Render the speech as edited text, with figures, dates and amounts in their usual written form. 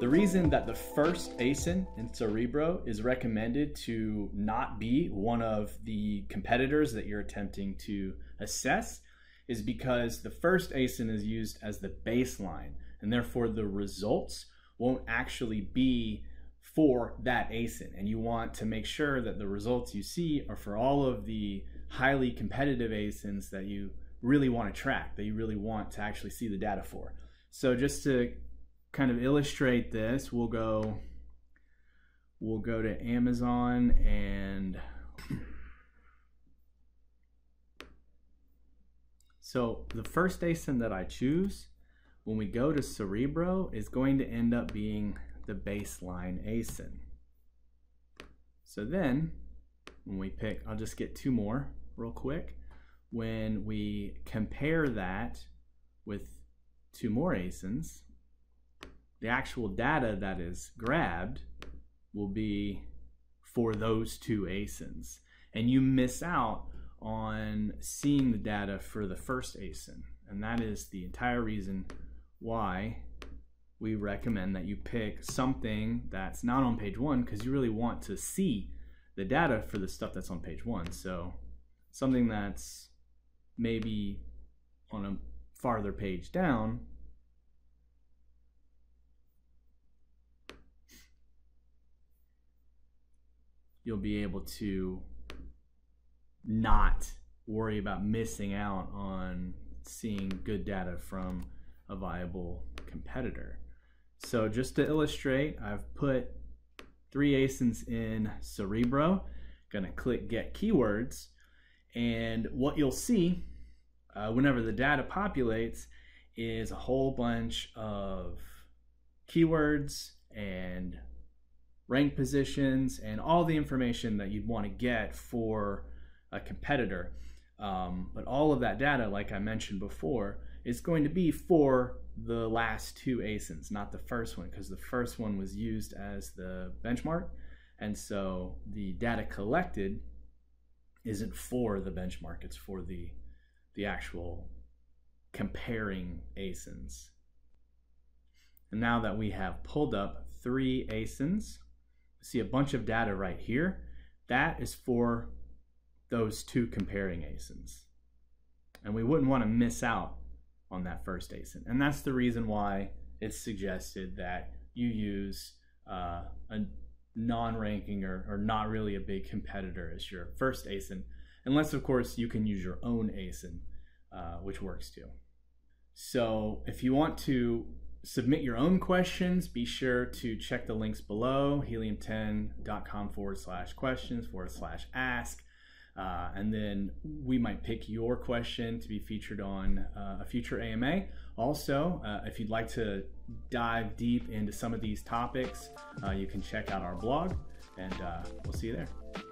The reason that the first ASIN in Cerebro is recommended to not be one of the competitors that you're attempting to assess is because the first ASIN is used as the baseline, and therefore the results won't actually be for that ASIN. And you want to make sure that the results you see are for all of the highly competitive ASINs that you really want to track, that you really want to actually see the data for. So just to kind of illustrate this, we'll go to Amazon, and so the first ASIN that I choose when we go to Cerebro is going to end up being the baseline ASIN. So then when we pick, I'll just get two more real quick. When we compare that with two more ASINs, the actual data that is grabbed will be for those two ASINs. And you miss out on seeing the data for the first ASIN. And that is the entire reason why we recommend that you pick something that's not on page one, because you really want to see the data for the stuff that's on page one. So something that's maybe on a farther page down, you'll be able to not worry about missing out on seeing good data from a viable competitor. So just to illustrate, I've put three ASINs in Cerebro, gonna click Get Keywords, and what you'll see whenever the data populates is a whole bunch of keywords and rank positions and all the information that you'd want to get for a competitor. But all of that data, like I mentioned before, is going to be for the last two ASINs, not the first one, because the first one was used as the benchmark. And so the data collected isn't for the benchmark, it's for the actual comparing ASINs. And now that we have pulled up three ASINs, see a bunch of data right here. That is for those two comparing ASINs. And we wouldn't want to miss out on that first ASIN. And that's the reason why it's suggested that you use a non-ranking or not really a big competitor as your first ASIN, unless of course you can use your own ASIN, which works too. So if you want to submit your own questions, be sure to check the links below, helium10.com/questions/ask. And then we might pick your question to be featured on a future AMA. Also, if you'd like to dive deep into some of these topics, you can check out our blog, and we'll see you there.